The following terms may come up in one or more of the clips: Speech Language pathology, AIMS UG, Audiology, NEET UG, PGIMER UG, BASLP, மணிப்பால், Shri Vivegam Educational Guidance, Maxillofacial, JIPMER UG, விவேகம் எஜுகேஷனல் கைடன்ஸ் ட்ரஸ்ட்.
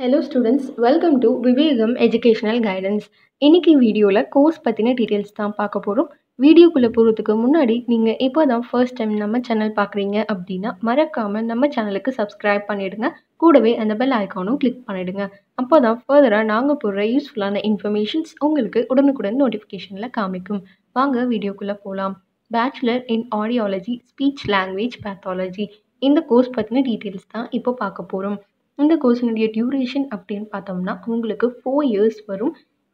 Hello students, welcome to Vivegam educational guidance. इनकी video course पत्तिना details तान पार्क्क पोरोम। वीडियोக்குள்ள போறதுக்கு முன்னாடி நீங்க இப்போதான் ஃபர்ஸ்ட் டைம் நம்ம சேனல் பார்க்குறீங்க அப்படினா மறக்காம நம்ம சேனலுக்கு சப்ஸ்கிரைப் பண்ணிடுங்க, கூடவே அந்த பெல் ஐகானும் கிளிக் பண்ணிடுங்க। அப்போதான் ஃபர்தரா நாங்க போற யூஸ்ஃபுல்லான இன்ஃபர்மேஷன்ஸ் உங்களுக்கு உடனுக்குடன் நோட்டிஃபிகேஷன்ல காமிக்கும்। வாங்க வீடியோக்குள்ள போலாம்। Bachelor in audiology speech language pathology இந்த கோர்ஸ் பத்தின டீடைல்ஸ் தான் இப்போ பார்க்க போறோம்। இந்த கோர்ஸினுடைய டியூரேஷன் அப்படினு பார்த்தோம்னா உங்களுக்கு 4 இயர்ஸ் வரும்।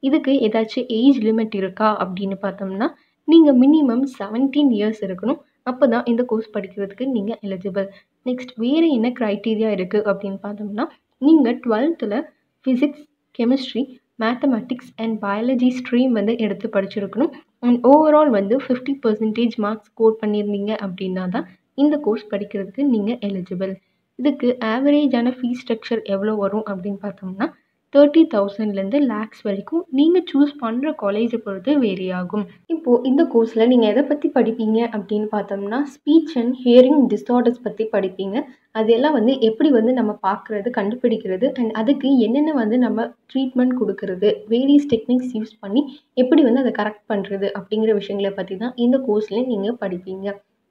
இதுக்கு ஏதாச்சும் ஏஜ் லிமிட் இருக்கா அப்படினு பார்த்தோம்னா நீங்க மினிமம் 17 இயர்ஸ் இருக்கணும், அப்பதான் இந்த கோர்ஸ் படிக்கிறதுக்கு நீங்க எலிஜிபிள்। நெக்ஸ்ட் வேற என்ன கிரைட்டீரியா இருக்கு அப்படினு பார்த்தோம்னா நீங்க 12th physics, chemistry, mathematics and biology stream வந்து எடுத்து படிச்சிருக்கணும் அண்ட் ஓவரால் வந்து 50% மார்க்ஸ் ஸ்கோர் பண்ணியிருந்தீங்க அப்படின்னா தான் இந்த கோர்ஸ் படிக்கிறதுக்கு நீங்க எலிஜிபிள்। இதுக்கு ஆவரேஜான ஃபீஸ் ஸ்ட்ரக்சர் எவ்வளோ வரும் அப்படின்னு பார்த்தோம்னா 30,000லேருந்து லேக்ஸ் வரைக்கும் நீங்கள் சூஸ் பண்ணுற காலேஜை பொறுத்து வேரி ஆகும்। இப்போது இந்த கோர்ஸில் நீங்கள் எதை பற்றி படிப்பீங்க அப்படின்னு பார்த்தோம்னா ஸ்பீச் அண்ட் ஹியரிங் டிஸார்டர்ஸ் பற்றி படிப்பீங்க। அதெல்லாம் வந்து எப்படி வந்து நம்ம பார்க்குறது, கண்டுபிடிக்கிறது அண்ட் அதுக்கு என்னென்ன வந்து நம்ம ட்ரீட்மெண்ட் கொடுக்கறது, வேரியஸ் டெக்னிக்ஸ் யூஸ் பண்ணி எப்படி வந்து அதை கரெக்ட் பண்ணுறது அப்படிங்கிற விஷயங்களை பற்றி தான் இந்த கோர்ஸில் நீங்கள் படிப்பீங்க।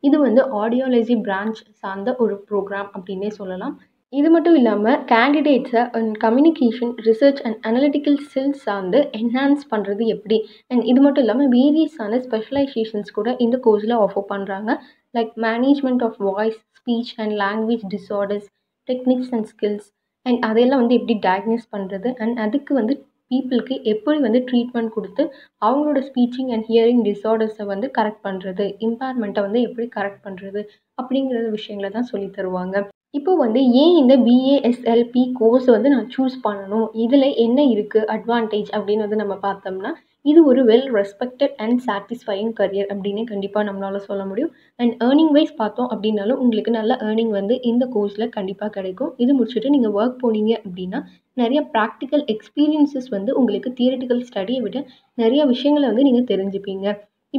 இது வந்து ஆடியாலஜி பிரான்ச் சார்ந்த ஒரு ப்ரோக்ராம் அப்படின்னே சொல்லலாம்। இது மட்டும் இல்லாமல் கேண்டிடேட்ஸை and communication, research and analytical skills சார்ந்து என்ஹான்ஸ் பண்ணுறது எப்படி அண்ட் இது மட்டும் இல்லாமல் வேரியஸான ஸ்பெஷலைசேஷன்ஸ் கூட இந்த கோர்ஸில் ஆஃபர் பண்ணுறாங்க। Like management of voice, speech and language disorders, techniques and skills and அதையெல்லாம் வந்து எப்படி டயக்னோஸ் பண்ணுறது அண்ட் அதுக்கு வந்து பீப்புளுக்கு எப்படி வந்து ட்ரீட்மெண்ட் கொடுத்து அவங்களோட ஸ்பீச்சிங் அண்ட் ஹியரிங் டிஸார்டர்ஸை வந்து கரெக்ட் பண்ணுறது, இம்பேர்மெண்ட்டை வந்து எப்படி கரெக்ட் பண்ணுறது அப்படிங்கிற விஷயங்களை தான் சொல்லி தருவாங்க। இப்போ வந்து ஏன் இந்த BASLP கோர்ஸ் வந்து நான் சூஸ் பண்ணணும், இதில் என்ன இருக்குது அட்வான்டேஜ் அப்படின்னு வந்து நம்ம பார்த்தோம்னா இது ஒரு well respected and satisfying career அப்படின்னு கண்டிப்பாக நம்மளால் சொல்ல முடியும்। அண்ட் ஏர்னிங் வைஸ் பார்த்தோம் அப்படின்னாலும் உங்களுக்கு நல்ல ஏர்னிங் வந்து இந்த கோர்ஸில் கண்டிப்பாக கிடைக்கும்। இது முடிச்சுட்டு நீங்கள் ஒர்க் போனீங்க அப்படின்னா நிறைய ப்ராக்டிக்கல் எக்ஸ்பீரியன்ஸஸ் வந்து உங்களுக்கு தியரிட்டிக்கல் ஸ்டடியை விட நிறைய விஷயங்களை வந்து நீங்கள் தெரிஞ்சுப்பீங்க।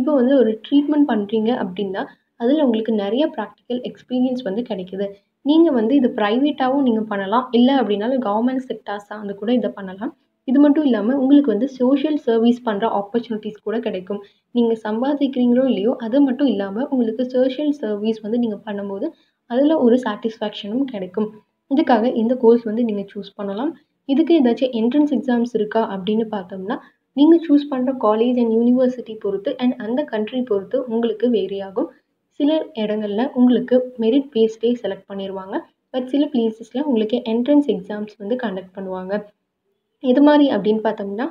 இப்போ வந்து ஒரு ட்ரீட்மெண்ட் பண்ணுறீங்க அப்படின்னா அதில் உங்களுக்கு நிறைய ப்ராக்டிக்கல் எக்ஸ்பீரியன்ஸ் வந்து கிடைக்கிது। நீங்கள் வந்து இது ப்ரைவேட்டாகவும் நீங்கள் பண்ணலாம், இல்லை அப்படின்னாலும் கவர்மெண்ட் செக்டார்ஸாக வந்து கூட இதை பண்ணலாம்। இது மட்டும் இல்லாமல் உங்களுக்கு வந்து சோஷியல் சர்வீஸ் பண்ணுற ஆப்பர்ச்சுனிட்டிஸ் கூட கிடைக்கும்। நீங்கள் சம்பாதிக்கிறீங்களோ இல்லையோ அது மட்டும் இல்லாமல் உங்களுக்கு சோஷியல் சர்வீஸ் வந்து நீங்கள் பண்ணும்போது அதில் ஒரு சாட்டிஸ்ஃபேக்ஷனும் கிடைக்கும்। இதுக்காக இந்த கோர்ஸ் வந்து நீங்கள் சூஸ் பண்ணலாம்। இதுக்கு ஏதாச்சும் என்ட்ரன்ஸ் எக்ஸாம்ஸ் இருக்கா அப்படின்னு பார்த்தோம்னா நீங்கள் சூஸ் பண்ணுற காலேஜ் அண்ட் யூனிவர்சிட்டி பொறுத்து அண்ட் அந்த கண்ட்ரி பொறுத்து உங்களுக்கு வேரி ஆகும்। சில இடங்களில் உங்களுக்கு மெரிட் பேஸ்டே செலக்ட் பண்ணிடுவாங்க, பட் சில பிளேசஸில் உங்களுக்கு என்ட்ரன்ஸ் எக்ஸாம்ஸ் வந்து கண்டக்ட் பண்ணுவாங்க। இது மாதிரி அப்படின்னு பார்த்தோம்னா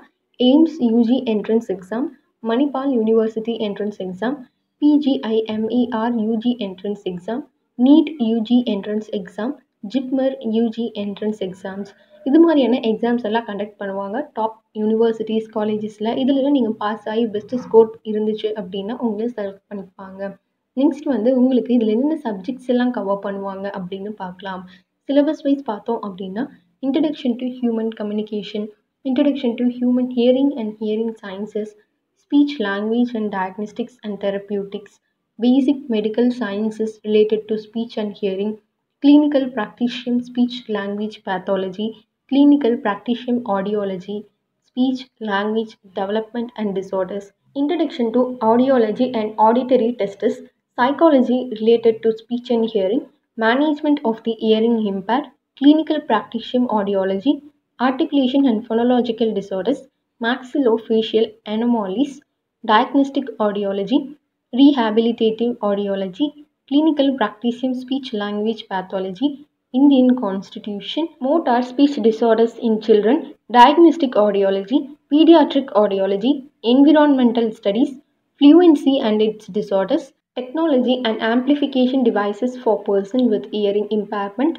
AIMS UG entrance exam, மணிப்பால் university entrance exam, PGIMER UG entrance exam, NEET UG entrance exam, JIPMER UG entrance exams இது மாதிரியான எக்ஸாம்ஸ் எல்லாம் கண்டக்ட் பண்ணுவாங்க டாப் யூனிவர்சிட்டிஸ், காலேஜஸில்। இதிலெல்லாம் நீங்கள் பாஸ் ஆகி பெஸ்ட்டு ஸ்கோர் இருந்துச்சு அப்படின்னா உங்களை செலக்ட் பண்ணிப்பாங்க। நெக்ஸ்ட் வந்து உங்களுக்கு இதில் என்னென்ன சப்ஜெக்ட்ஸ் எல்லாம் கவர் பண்ணுவாங்க அப்படின்னு பார்க்கலாம்। சிலபஸ் வைஸ் பார்த்தோம் அப்படின்னா Introduction to Human Communication, Introduction to Human Hearing and Hearing Sciences, Speech Language and Diagnostics and Therapeutics, Basic Medical Sciences related to Speech and Hearing, Clinical Practitioner Speech Language Pathology, Clinical Practitioner Audiology, Speech Language Development and Disorders, Introduction to Audiology and Auditory Tests, Psychology related to Speech and Hearing, Management of the Hearing Impaired, Clinical Practitioner Audiology, Articulation and Phonological Disorders, Maxillofacial Anomalies, Diagnostic Audiology, Rehabilitative Audiology, Clinical Practitioner Speech Language Pathology, Indian Constitution, Motor Speech Disorders in Children, Diagnostic Audiology, Pediatric Audiology, Environmental Studies, Fluency and its Disorders, Technology and Amplification Devices for Person with Hearing Impairment,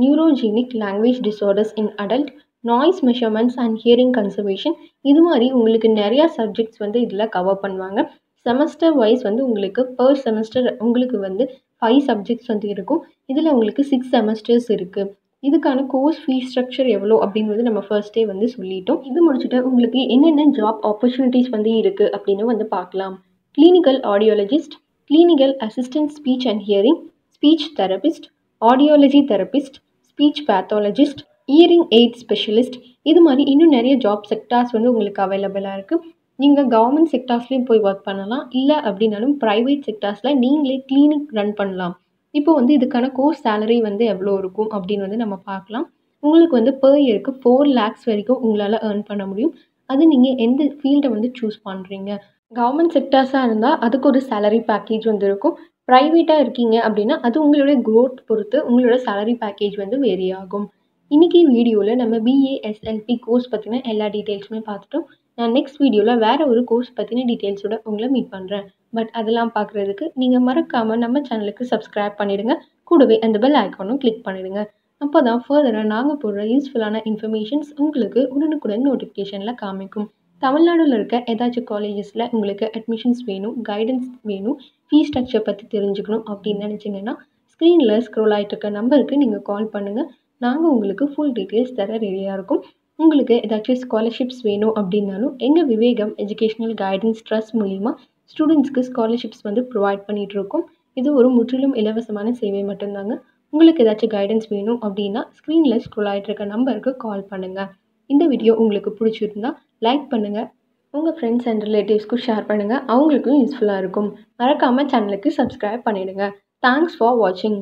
neurogenic language disorders in adult, noise measurements and hearing conservation இது மாதிரி உங்களுக்கு நிறையா subjects வந்து இதில் cover பண்ணுவாங்க। Semester wise வந்து உங்களுக்கு per semester உங்களுக்கு வந்து 5 சப்ஜெக்ட்ஸ் வந்து இருக்கும்। இதில் உங்களுக்கு 6 செமஸ்டர்ஸ் இருக்குது। இதுக்கான கோர்ஸ் ஃபீஸ் ஸ்ட்ரக்சர் எவ்வளோ அப்படிங்கிறது நம்ம ஃபர்ஸ்ட்டே வந்து சொல்லிட்டோம்। இது முடிச்சுட்டு உங்களுக்கு என்னென்ன ஜாப் ஆப்பர்ச்சுனிட்டிஸ் வந்து இருக்குது அப்படின்னு வந்து பார்க்கலாம்। Clinical audiologist, clinical assistant speech and hearing, speech therapist, audiology therapist, Speech Pathologist, hearing aid specialist इतमी इन नया जॉब सेक्टर्स वो अवेलेबल नहीं गवर्नमेंट सेक्टर्सलेயும் போய் वर्क பண்ணலாம் இல்ல அப்படினாலும் प्राइवेट सेक्टर्सல நீங்களே கிளினிக் ரன் பண்ணலாம் இப்போ வந்து இதுக்கான கோர்ஸ் salary வந்து எவ்வளவு இருக்கும் அப்படினு வந்து நம்ம பார்க்கலாம் உங்களுக்கு வந்து per year க்கு 4 lakhs வரைக்கும் உங்களால earn பண்ண முடியும் அது நீங்க எந்த ஃபீல்ட வந்து चूஸ் பண்றீங்க गवर्नमेंट செக்டர்ஸா இருந்தா அதுக்கு ஒரு salary package வந்து இருக்கும் பிரைவேட்டா இருக்கீங்க அப்படினா அது உங்களுடைய growth பொறுத்து உங்களுடைய salary package வந்து vary ஆகும் இன்னைக்கு வீடியோல நம்ம BASLP கோர்ஸ் பத்தின எல்லா டீடைல்ஸுமே பார்த்துட்டோம் நான் நெக்ஸ்ட் வீடியோல வேற ஒரு கோர்ஸ் பத்தின டீடைல்ஸோட உங்களை மீட் பண்றேன் பட் அதெல்லாம் பார்க்கிறதுக்கு நீங்க மறக்காம நம்ம சேனலுக்கு சப்ஸ்கிரைப் பண்ணிடுங்க கூடவே அந்த பெல் ஐகானையும் கிளிக் பண்ணிடுங்க அப்பதான் ஃபர்தரா நாங்க போடுற யூஸ்ஃபுல்லான இன்ஃபர்மேஷன்ஸ் உங்களுக்கு உடனுக்குடன் நோட்டிஃபிகேஷன்ல காமிக்கும் தமிழ்நாடுல இருக்க ஏதாச்சும் காலேजेसல உங்களுக்கு அட்மிஷன்ஸ் வேணும் கைடன்ஸ் வேணும் ஃபீ ஸ்ட்ரக்சர் பத்தி தெரிஞ்சுக்கணும் அப்படி நினைச்சீங்கன்னா ஸ்கிரீன்ல ஸ்க்ரோல் ஆயிட்டு இருக்க நம்பருக்கு நீங்க கால் பண்ணுங்க நாங்க உங்களுக்கு full details தர ரெடியா இருக்கும் உங்களுக்கு ஏதாச்சும் ஸ்காலர்ஷிப்ஸ் வேணும் அப்படினாலும் எங்கள் விவேகம் எஜுகேஷனல் கைடன்ஸ் ட்ரஸ்ட் மூலமா ஸ்டூடெண்ட்ஸ்க்கு ஸ்காலர்ஷிப்ஸ் வந்து ப்ரொவைட் பண்ணிட்டு இருக்கோம் இது ஒரு முற்றிலும் இலவசமான சேவை மட்டும்தாங்க உங்களுக்கு ஏதாச்சும் கைடன்ஸ் வேணும் அப்படினா ஸ்கிரீன்ல ஸ்க்ரோல் ஆயிட்டு இருக்க நம்பருக்கு கால் பண்ணுங்க இந்த வீடியோ உங்களுக்கு பிடிச்சிருந்தா லைக் பண்ணுங்க உங்க ஃப்ரெண்ட்ஸ் அண்ட் ரிலேட்டிவ்ஸ்க்கு ஷேர் பண்ணுங்க அவங்களுக்கும் யூஸ்ஃபுல்லா இருக்கும் மறக்காம சேனலுக்கு சப்ஸ்கிரைப் பண்ணிடுங்க Thanks for watching.